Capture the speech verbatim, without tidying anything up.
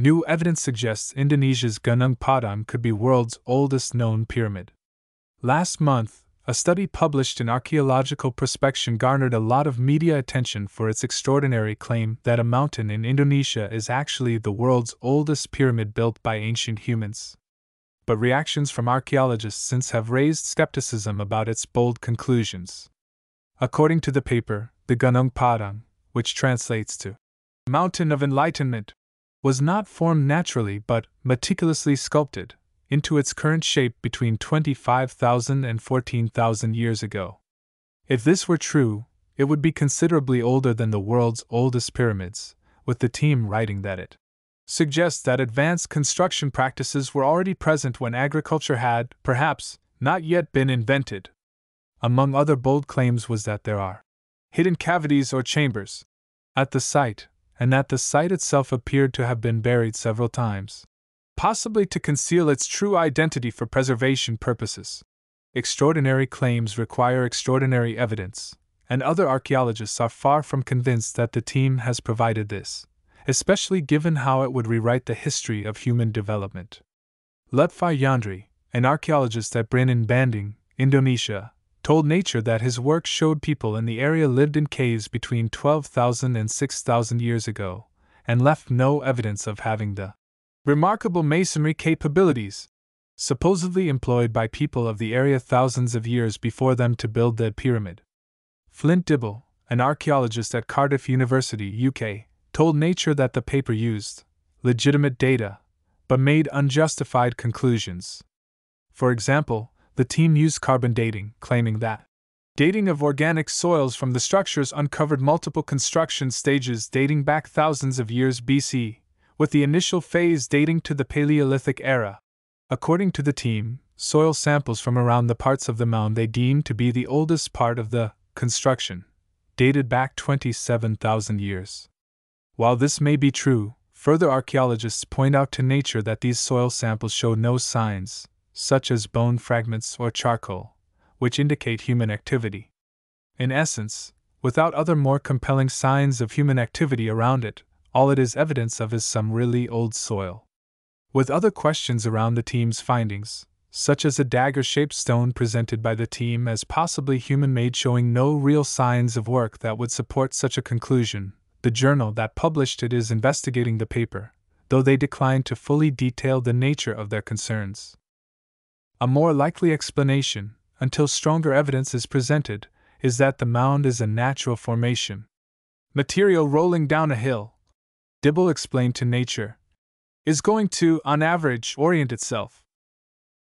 New evidence suggests Indonesia's Gunung Padang could be world's oldest known pyramid. Last month, a study published in Archaeological Prospection garnered a lot of media attention for its extraordinary claim that a mountain in Indonesia is actually the world's oldest pyramid built by ancient humans. But reactions from archaeologists since have raised skepticism about its bold conclusions. According to the paper, the Gunung Padang, which translates to Mountain of Enlightenment, was not formed naturally but meticulously sculpted into its current shape between twenty-five thousand and fourteen thousand years ago. If this were true, it would be considerably older than the world's oldest pyramids, with the team writing that it suggests that advanced construction practices were already present when agriculture had, perhaps, not yet been invented. Among other bold claims was that there are hidden cavities or chambers at the site, and that the site itself appeared to have been buried several times, possibly to conceal its true identity for preservation purposes. Extraordinary claims require extraordinary evidence, and other archaeologists are far from convinced that the team has provided this, especially given how it would rewrite the history of human development. Lutfi Yandri, an archaeologist at B U I N in Bandung, Indonesia, told Nature that his work showed people in the area lived in caves between twelve thousand and six thousand years ago, and left no evidence of having the remarkable masonry capabilities supposedly employed by people of the area thousands of years before them to build the pyramid. Flint Dibble, an archaeologist at Cardiff University, U K, told Nature that the paper used legitimate data, but made unjustified conclusions. For example, the team used carbon dating, claiming that dating of organic soils from the structures uncovered multiple construction stages dating back thousands of years B C, with the initial phase dating to the Paleolithic era. According to the team, soil samples from around the parts of the mound they deemed to be the oldest part of the construction dated back twenty-seven thousand years. While this may be true, further archaeologists point out to Nature that these soil samples show no signs, such as bone fragments or charcoal, which indicate human activity. In essence, without other more compelling signs of human activity around it, all it is evidence of is some really old soil. With other questions around the team's findings, such as a dagger-shaped stone presented by the team as possibly human-made showing no real signs of work that would support such a conclusion, the journal that published it is investigating the paper, though they declined to fully detail the nature of their concerns. A more likely explanation, until stronger evidence is presented, is that the mound is a natural formation, material rolling down a hill. Dibble explained to Nature, is going to, on average, orient itself